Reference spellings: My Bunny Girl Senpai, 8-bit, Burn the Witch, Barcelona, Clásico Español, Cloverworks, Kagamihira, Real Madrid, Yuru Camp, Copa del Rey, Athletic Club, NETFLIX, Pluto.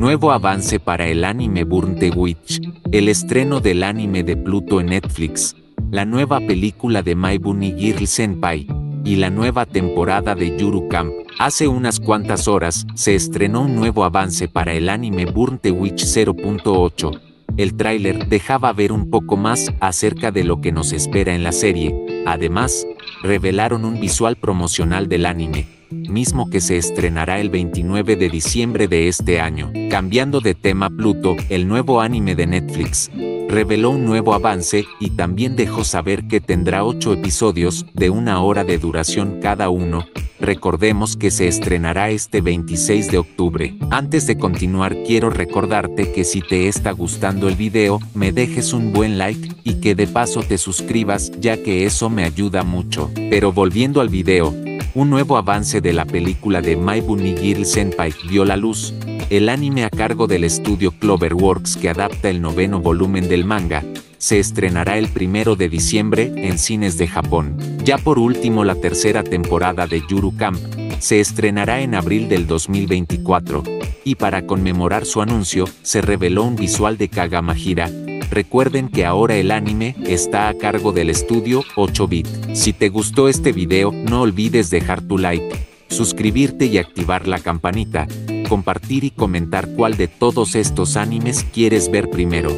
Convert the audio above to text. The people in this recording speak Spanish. Nuevo avance para el anime Burn the Witch, el estreno del anime de Pluto en Netflix, la nueva película de My Bunny Girl Senpai, y la nueva temporada de Yuru Camp. Hace unas cuantas horas, se estrenó un nuevo avance para el anime Burn the Witch 0.8. El tráiler dejaba ver un poco más acerca de lo que nos espera en la serie. Además, revelaron un visual promocional del anime, mismo que se estrenará el 29 de diciembre de este año. Cambiando de tema, Pluto, el nuevo anime de Netflix, reveló un nuevo avance y también dejó saber que tendrá 8 episodios de una hora de duración cada uno. Recordemos que se estrenará este 26 de octubre. Antes de continuar, quiero recordarte que si te está gustando el video, me dejes un buen like y que de paso te suscribas, ya que eso me ayuda mucho. Pero volviendo al video, un nuevo avance de la película de My Bunny Girl Senpai vio la luz. El anime a cargo del estudio Cloverworks, que adapta el 9º volumen del manga, se estrenará el 1 de diciembre en cines de Japón. Ya por último, la tercera temporada de Yuru Camp se estrenará en abril del 2024. Y para conmemorar su anuncio, se reveló un visual de Kagamihira. Recuerden que ahora el anime está a cargo del estudio 8-bit. Si te gustó este video, no olvides dejar tu like, suscribirte y activar la campanita, compartir y comentar cuál de todos estos animes quieres ver primero.